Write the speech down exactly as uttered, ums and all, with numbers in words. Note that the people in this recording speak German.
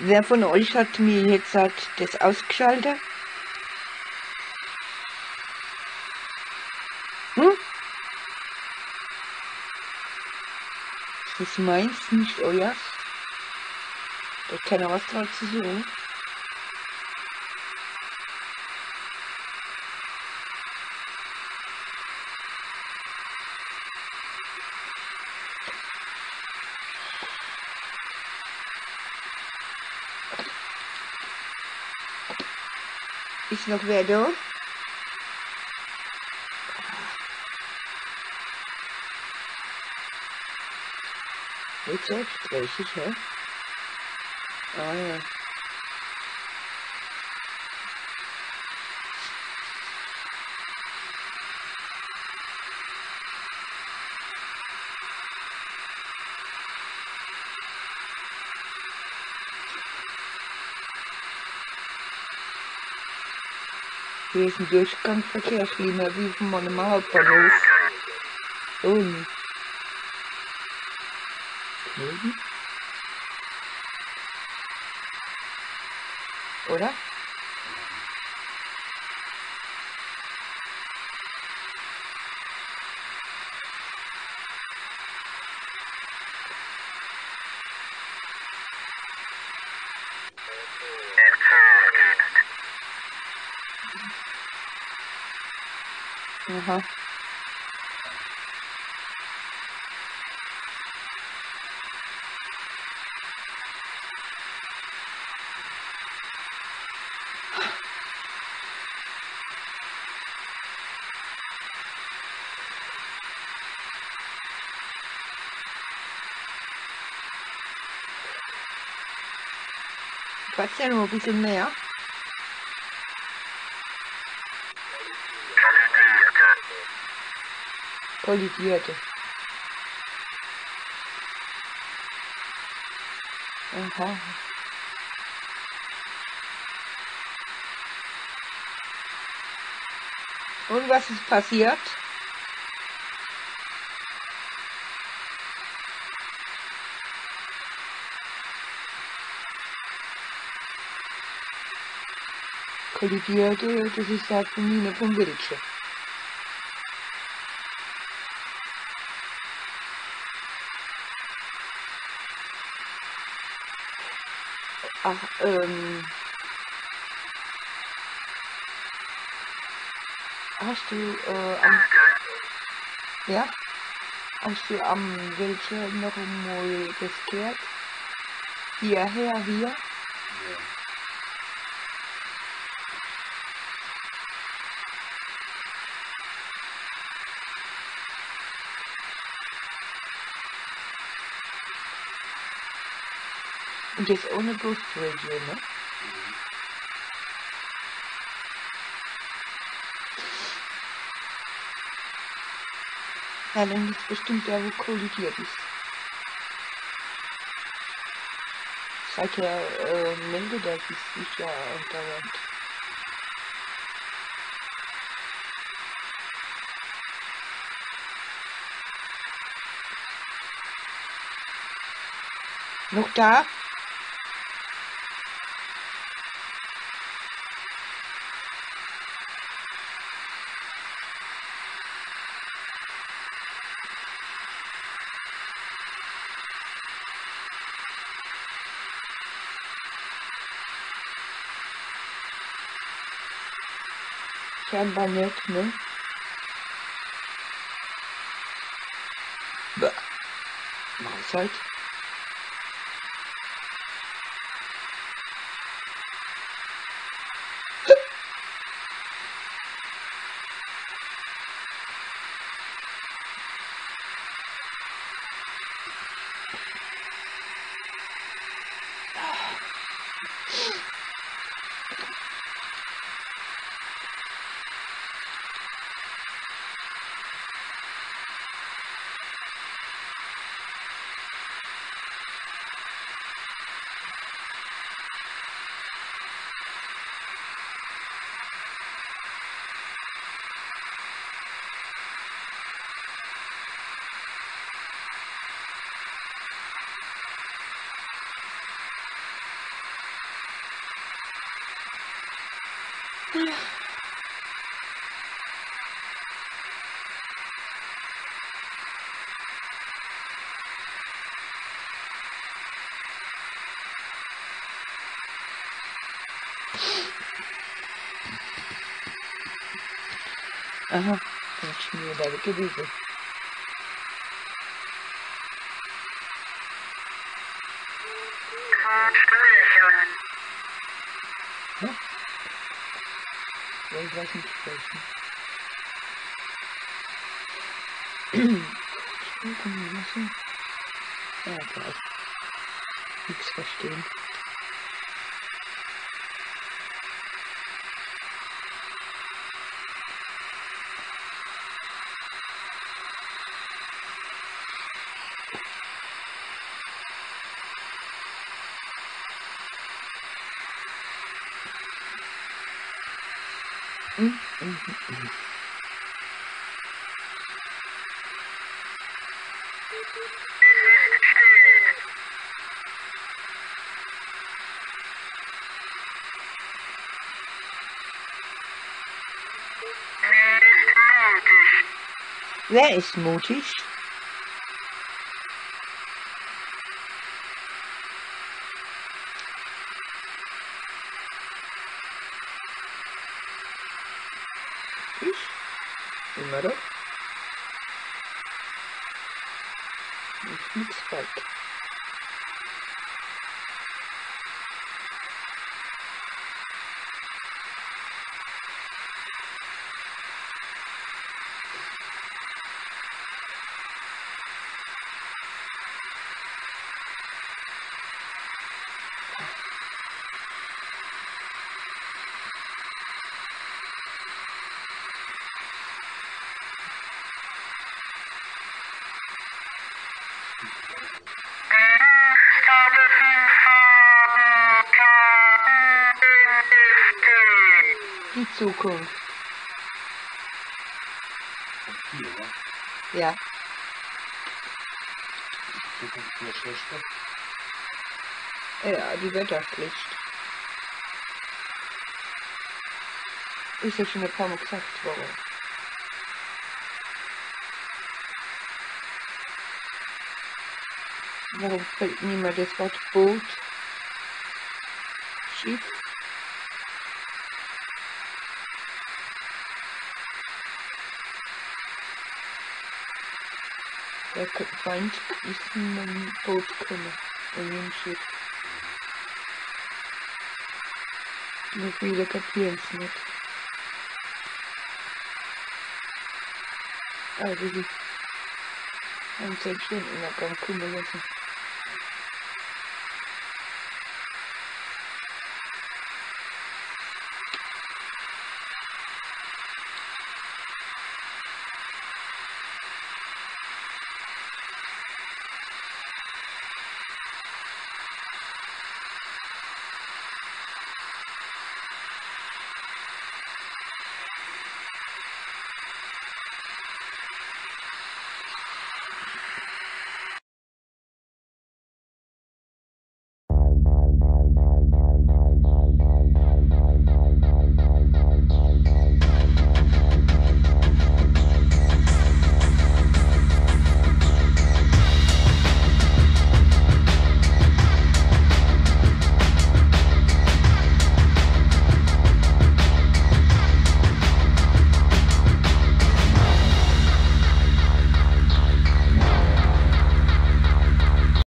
Wer von euch hat mir jetzt halt das ausgeschaltet? Hm? Ist das meins, nicht euer? Da hat keiner was dran zu suchen. Ist noch wer da? Nicht selbstständig, hä? Ah ja. Hier ist ein Durchgang Verkehrslinie wie von meinem Hauptbahnhof. Und Knoten? Oder? Aha. Quatsch ja noch ein bisschen mehr. Kollidierte. Aha. Und was ist passiert? Kollidierte, das ist halt die Mine vom Bildschirm. Ach, ähm... Hast du, äh, am... Ja? Hast du am Bildschirm noch einmal geskehrt? Hierher, hier? Ja. Und jetzt ohne Ghost Radio, ne? Ja, dann ist bestimmt der, wo kollidiert ist. Seit er äh, meldet, das ist nicht ja andauernd. Noch da? Scheinbar nicht, ne? Bah. Mach es halt. Aha, tak się nie udało, to dużo. Hm? Ja, ich weiß nicht sprechen. Ich kann nicht lassen. Ja, gleich. Nichts verstehen. Mm, mm, mm, mm. Wer ist mutig? Immer doch. Nichts falsch. Die Zukunft. Hier, oder? Ja. Die Zukunft ist nur schlechter. Ja, die wird auch schlecht. Ist ja schon ein paar Mal gesagt worden. Warum fällt niemand das Wort Boot? Schiff? Der Feind ist in einem Boot gekommen, in einem Schiff. Nur viele kapieren es nicht. Also, die haben es halt schon in der Gang kommen lassen.